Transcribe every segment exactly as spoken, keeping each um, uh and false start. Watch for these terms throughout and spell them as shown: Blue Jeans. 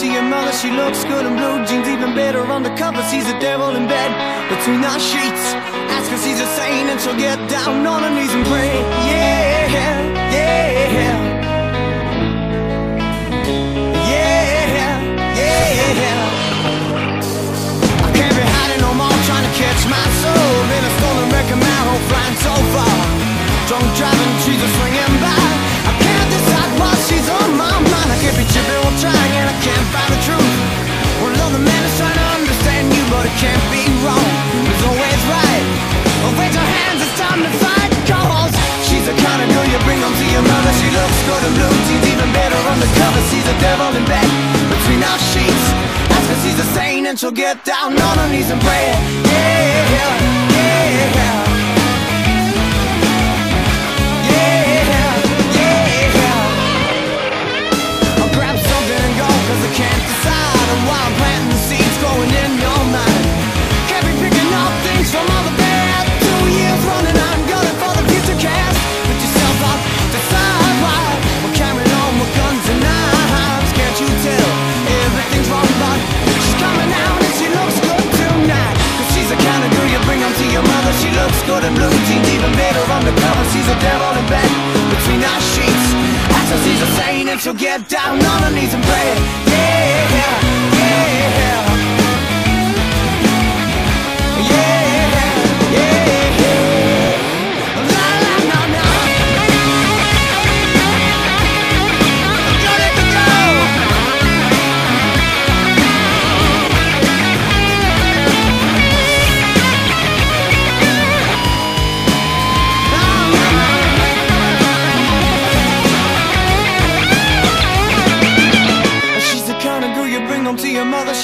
to your mother, she looks good in blue jeans, even better undercover. Sees the devil in bed between our sheets. Ask her, she's a saint, and she'll get down on her knees and pray. Yeah, yeah. And she'll get down on her knees and pray. Yeah, yeah, yeah. Yeah, yeah. I'll grab something and go, cause I can't decide. And while I'm planting the seeds growing in your mind, can't be picking up things from all the bad. Two years running, I'm gunning for the future cast. Put yourself up, decide why we're carrying on with guns and knives. Can't you tell everything's wrong but coming out and she looks good tonight? Cause she's the kind of girl you bring home to your mother. She looks good in blue jeans, even better undercover. She's a devil in bed between our sheets. Ask her, she's a saint, and she'll get down on her knees and pray. Yeah, yeah, yeah, yeah.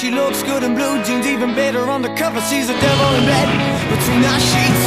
She looks good in blue jeans, even better undercover. She's a devil in bed between our sheets.